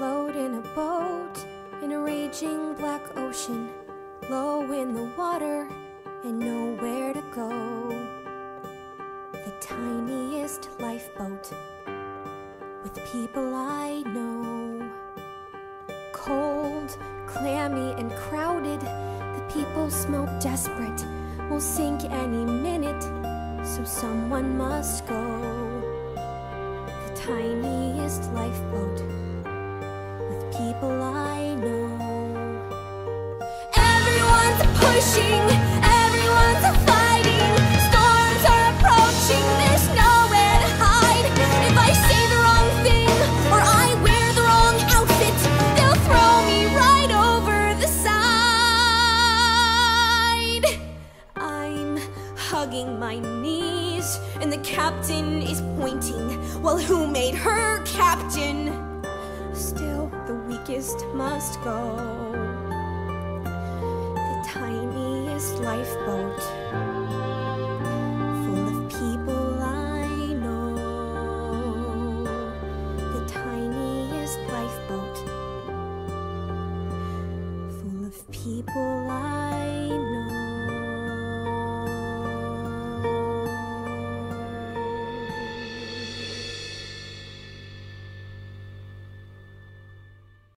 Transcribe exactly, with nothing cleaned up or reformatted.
float in a boat in a raging black ocean, low in the water and nowhere to go. The tiniest lifeboat with people I know. Cold, clammy and crowded, the people smell desperate, will sink any minute, so someone must go. The tiniest lifeboat with people I know. Everyone's pushing, everyone's fighting, storms are approaching, there's nowhere to hide. If I say the wrong thing or I wear the wrong outfit, they'll throw me right over the side. I'm hugging my knees and the captain is pointing, well, who made her captain? Still the weakest must go.